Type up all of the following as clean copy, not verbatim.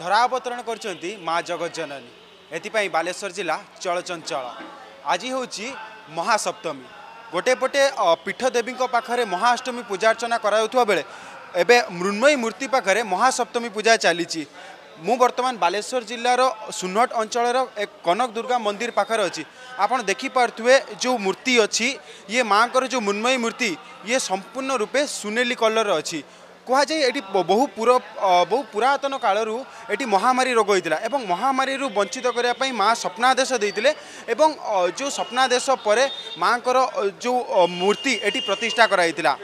धरावतरण करछंती माँ जगत जननी। एथिपाई बालेश्वर जिला चलचंचल। आज होची महासप्तमी। गोटेपटे पीठदेवी पाखे महाअष्टमी पूजा अर्चना कराउथुवा बेले एबे मृण्मयी मूर्ति पाखे महासप्तमी पूजा चली। मु वर्तमान बालेश्वर जिलार सुनहट अंचल एक कनक दुर्गा मंदिर पाखे अच्छी। आपड़ देखिपे जो मूर्ति अच्छी ये माँ को जो मृण्मयी मूर्ति ये संपूर्ण रूपे सुनेली कलर अच्छी। कहुए ये बहु पुरातन कालू ये महामारी रोग होता एवं महामारी वंचित करने माँ स्वप्नादेश देते एवं जो स्वप्नादेश पर माँ को जो मूर्ति ये प्रतिष्ठा कराइला।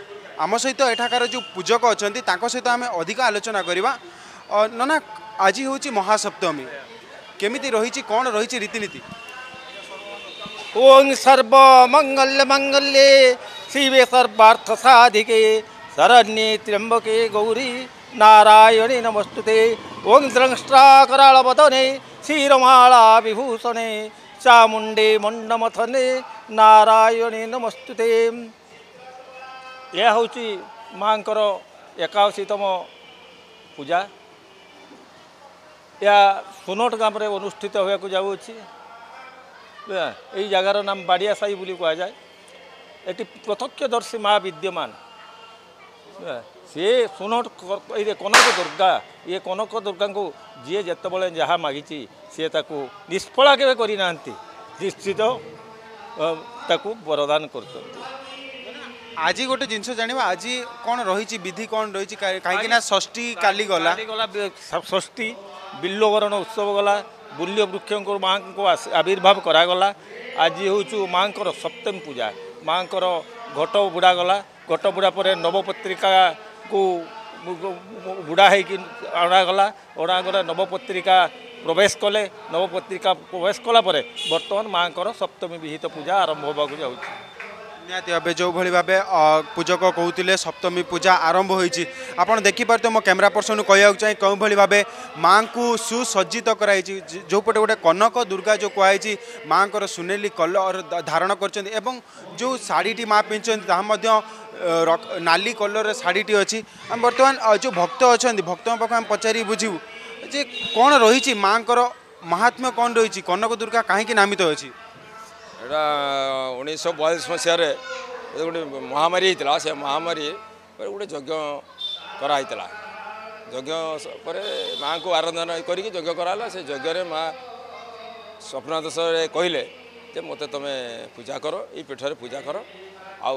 आम सहित एठाकार जो पूजक अच्छा सहित आम अधिक आलोचना करवा। नाना आज हूँ महासप्तमी केमिति रही कौन रही रीतिनीति। ओं सर्व मंगल मंगले शिवे सर्वार्थ साधिके शरण्ये त्र्यंबके गौरी नारायणी नमस्तुते। ओं द्रंष्ट्रा कराल बदने क्षीरमाला विभूषणे चामुंडे मंडमथने नारायणी नमस्तुते। यह हूँ माँ एकाशीतम पूजा या सुनोट गाँव में अनुष्ठित होगा जाऊँगी। यही जगार नाम बाड़िया साई बोली कह जाए। ये प्रत्यक्षदर्शी माँ विद्यमान सी सुनोट कनक दुर्गा। ये कनक दुर्गा को जी जिते जहाँ मागिची सी ताकू निष्फला केवे करी नांती। निश्चित ताकू वरदान कर। आज गोटे जिनस जाना आज कौन रही विधि कौन रही कहीं षष्ठी काली गला षष्ठी बिल्लवरण उत्सव गला बुल्य वृक्ष माँ को आविर्भाव करागला। आज हूँ माँ को सप्तमी पूजा। माँ को घट बुड़ा गला। घट बुड़ा पर नवपत्रिका को बुड़ा होणागला। अणागला नवपत्रिका प्रवेश कले। नवपत्रिका प्रवेश कलापर बर्तमान माँ को सप्तमी विहित पूजा आरंभ होगा जाऊँगी। निहाती भाव जो भाई भाव पूजक कहते सप्तमी पूजा आरंभ होती। आपड़ देखिपे मो कैमेरा पर्सन कहवाक चाहे कौ भाई भाव माँ को सुसज्जित कराई। जोपटे गोटे कनक दुर्गा जो कहुई माँ को सुनेली कलर धारण कर जो शाढ़ीटी माँ पिंध नाली कलर शाढ़ीटी अच्छी। आम बर्तमान जो भक्त अच्छा भक्त पाखे आम पचारि बुझू जे कौन रही माँ को महात्म्य कौन रही कनक दुर्गा कहीं नामित अच्छी। एटा 1942 मसीह गोटे महामारी होता से महामारी गोटे यज्ञ कराई यज्ञ पर माँ को आराधना करके यज्ञ कराला। से यज्ञ में माँ स्वप्नादेश कहले मत तुम पूजा कर ये पीठर पूजा कर आउ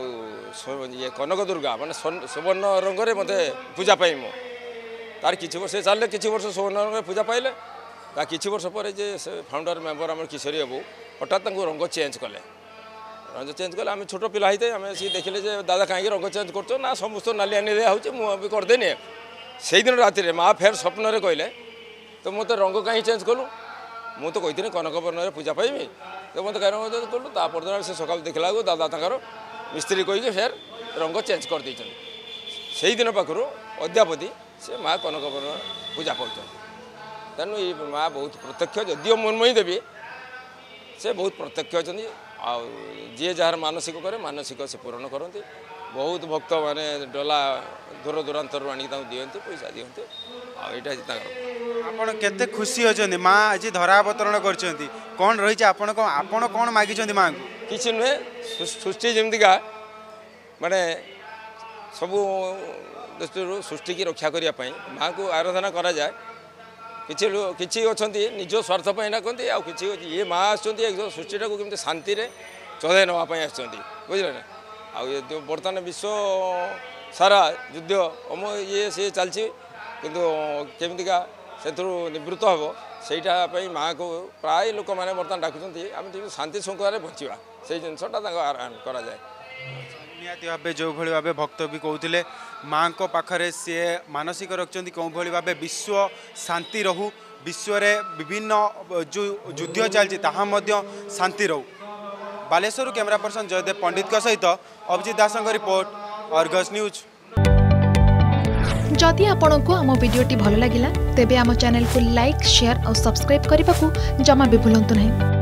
ये कनक दुर्गा मान सुवर्ण रंग में मत पूजा पाई। मो तार किसी वर्ष चलिए किसी वर्ष सुवर्ण रंग पूजा पाइले किसी वर्ष पर फाउंडर मेम्बर आम किशोरी बाबू हठात रंग चेंज कले। रंग चेंज कले आम छोट पिला आम सी देखिले जे दादा कहीं रंग चेंज कर ना समस्त नाली आनी दिया मुझे करदेनि। से दिन रात माँ फेर स्वप्न कहले तो मत रंग कहीं चेंज कलु मु तो कही कनक बर्ण पूजा पाइबी तो मत कहीं रंग कलु। तापर से सका देखला दादा तर मिस्त्री कहीकि फेर रंग चेंज कर दे। से दिन पाखु अद्यापति से माँ कनक बर्ण पूजा पाँच तेणु ये माँ बहुत प्रत्यक्ष जदिव मृण्मयी देवी से बहुत प्रत्यक्ष अच्छा जी जार मानसिक करे मानसिक से पूरण करती। बहुत भक्त माने डला दूर दूरांत आनी दिखती पैसा दिखते आटा आपत खुशी अच्छा माँ आज धरावतरण कर मागिं माँ को किसी नुहे सृष्टि जमीका माने सबू दृष्टि सृष्टि की रक्षा करने माँ को आराधना करा जाए। किसी अच्छा निज स्वार्थप कहते आ कि ये माँ आसुच्च सृष्टिटा को कमी शांति चलई नापी बुझे ना। आए तो बर्तमान विश्व सारा युद्ध अम ये सी चलती किमिका से निवृत्त हे सहीटापी माँ को प्राय लोक मैंने बर्तमान डाकुंत आम शांति श्रृंखला बचा से जिनसा कराए। निहाती भाव जो भाई भाव भक्त भी कहते माँ को पाखे सी मानसिक रखिंट कौ भाई भाव विश्व शांति रहू विश्व विभिन्न जो युद्ध चलती शांति रहू। बालेश्वर कैमरा पर्सन जयदेव पंडित के सहित Abhijit Das report Argus news. जदि आपंक आम भिडी भल लगा तेब चैनल को लाइक शेयर और सब्सक्राइब करने को जमा भी भूलु ना।